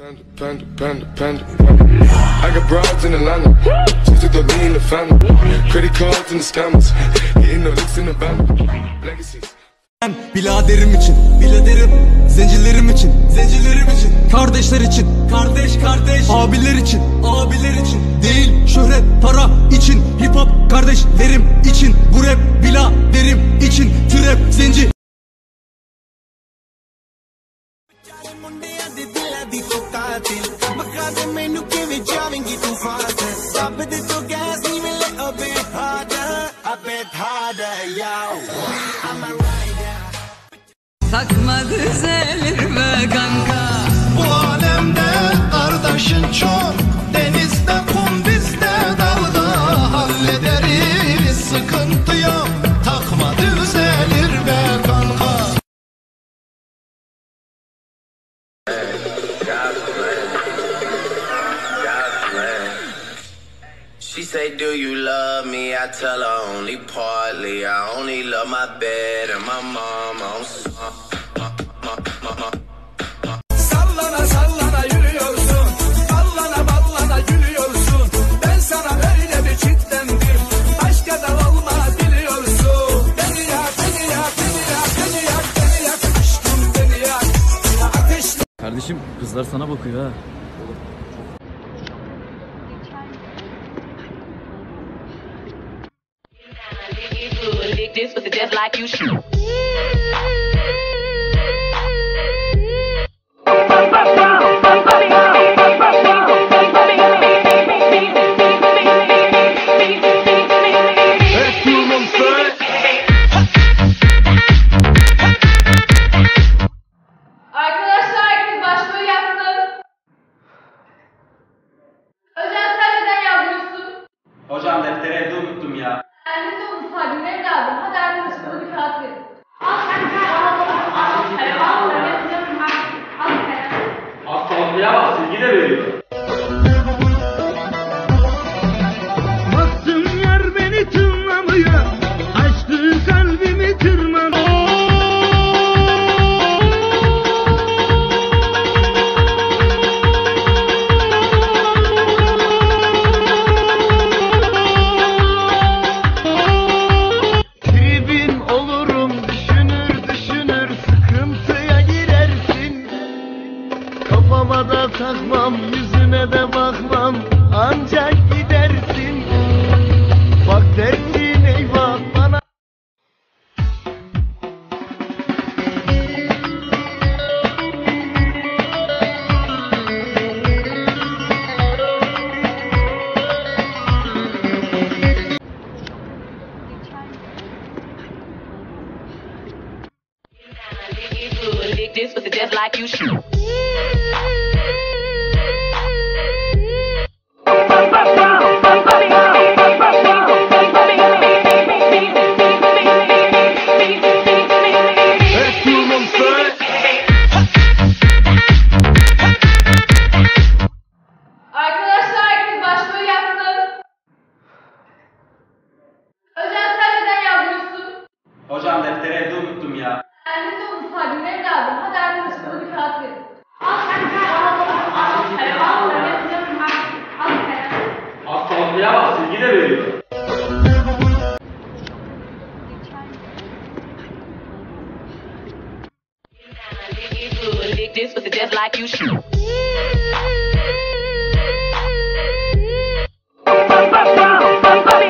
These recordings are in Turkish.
Panda, panda, panda, panda. I got broads in Atlanta. Just took the lean in the family. Credit cards in the scammers. Hitting the licks in the band. Legacies. Ben biladerim için, biladerim. Zencilerim için, zencilerim için. Kardeşler için, kardeş kardeş. Abiler için, abiler için. Değil şöhret para için. Hip hop kardeşlerim için. Bu rap biladerim için. Trap zenci. Takma düzelir be kanka. Bu alemde kardeşin çok. Denizde, kum, bizde, dalda. Hallederiz, sıkıntı yok. Takma düzelir be kanka. She say, do you love me? I tell her only partly. I only love my bed and my mom. I'm Sallana sallana yürüyorsun. Allana ballana gülüyorsun. Ben sana öyle bir çitlendim. Başka da olmaz biliyorsun. Beni yak, beni yak, beni yak, beni yak, beni yak. Aşkım beni yak. Ateşle... Kardeşim kızlar sana bakıyor ha. This was a death like you shoot. This was a death like you shoot. This was a death like you shoot.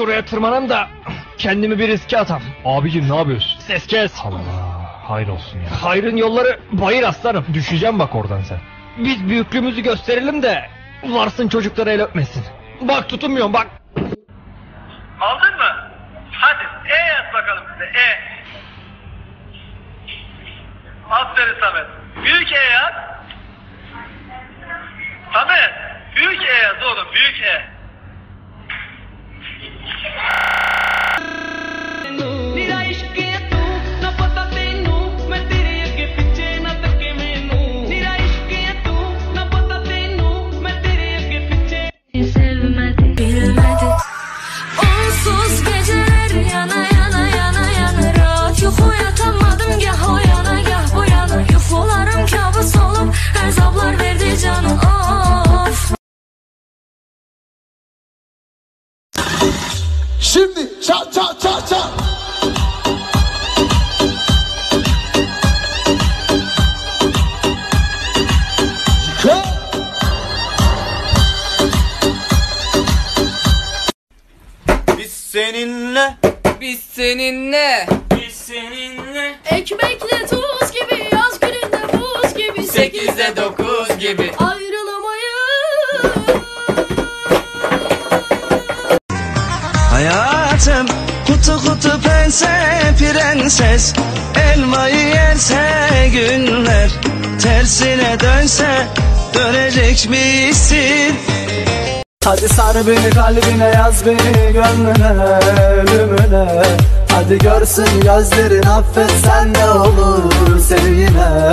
şuraya tırmanayım da kendimi bir riske atam. Abicim ne yapıyorsun? Ses kes. Allah hayır olsun ya. Hayrın yolları bayır aslanım. Düşeceğim bak oradan sen. Biz büyüklüğümüzü gösterelim de varsın çocuklara el öpmesin. Bak tutunmuyorum bak. Aldın mı? Hadi yaz bakalım bize Aferin Samet. Büyük yaz. Samet büyük yaz oğlum büyük Şimdi çat çat çat çat. Biz seninle, biz seninle, biz seninle. Ekmekle tuz gibi, yaz gününde buz gibi. 8'de 9 gibi. Hayatım kutu kutu pense prenses, elmayı yerse günler tersine dönse dönecek misin? Hadi sar beni kalbine, yaz beni gönlüne, ölümüne. Hadi görsün gözlerin, affet sen de olur sevgine.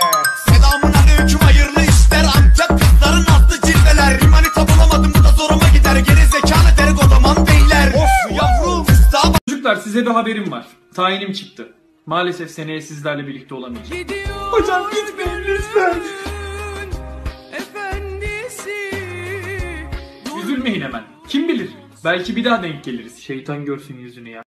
Selamın aleyküm hayırlı işler. Antep kızların adlı cilveler. Rimanita bulamadım bu da zoruma gider. Geri zekalı derik odaman beyler. Of yavrum. Çocuklar size bir haberim var. Tayinim çıktı. Maalesef seneye sizlerle birlikte olamayacağım. Hocam gitmeyin lütfen. Üzülmeyin hemen. Kim bilir. Belki bir daha denk geliriz. Şeytan görsün yüzünü ya.